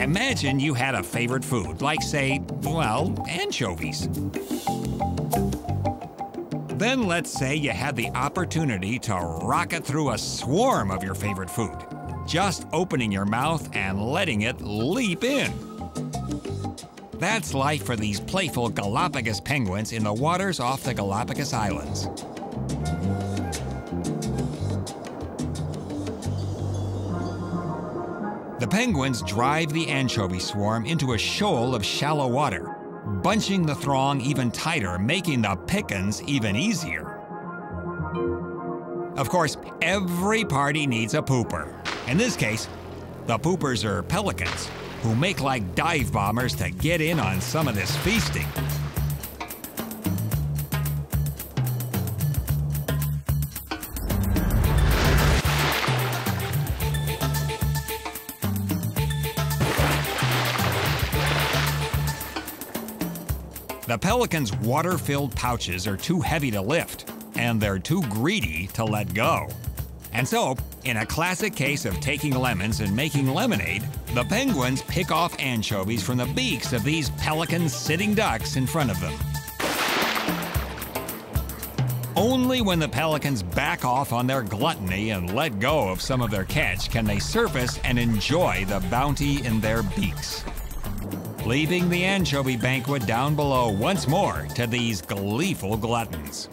Imagine you had a favorite food, like, say, well, anchovies. Then let's say you had the opportunity to rocket through a swarm of your favorite food, just opening your mouth and letting it leap in. That's life for these playful Galapagos penguins in the waters off the Galapagos Islands. The penguins drive the anchovy swarm into a shoal of shallow water, bunching the throng even tighter, making the pickings even easier. Of course, every party needs a pooper. In this case, the poopers are pelicans, who make like dive bombers to get in on some of this feasting. The pelicans' water-filled pouches are too heavy to lift, and they're too greedy to let go. And so, in a classic case of taking lemons and making lemonade, the penguins pick off anchovies from the beaks of these pelican sitting ducks in front of them. Only when the pelicans back off on their gluttony and let go of some of their catch can they surface and enjoy the bounty in their beaks, leaving the anchovy banquet down below once more to these gleeful gluttons.